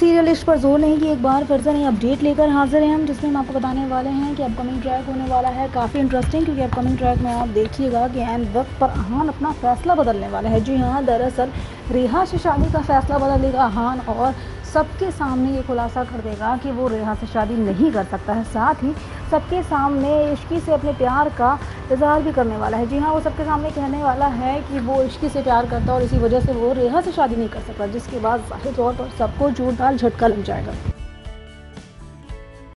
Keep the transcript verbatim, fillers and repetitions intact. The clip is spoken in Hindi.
सीरियल इश्क पर जोर नहीं कि एक बार फिर से नई अपडेट लेकर हाजिर हैं हम, जिसमें हम आपको बताने वाले हैं कि अपकमिंग ट्रैक होने वाला है काफ़ी इंटरेस्टिंग, क्योंकि अपकमिंग ट्रैक में आप देखिएगा कि एन वक्त पर हान अपना फैसला बदलने वाला है। जी हाँ, दरअसल रेहा से शादी का फैसला बदल देगा हान और सबके सामने ये खुलासा कर देगा कि वो रेहा से शादी नहीं कर सकता है। साथ ही सबके सामने इश्की से अपने प्यार का इजहार भी करने वाला है। जी हाँ, वो सबके सामने कहने वाला है कि वो इश्की से प्यार करता है और इसी वजह से वो रेहा से शादी नहीं कर सकता, जिसके बाद जाहिर तौर पर सबको जोरदार झटका लग जाएगा।